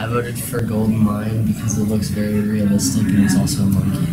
I voted for Golden Lion because it looks very realistic and it's also a monkey.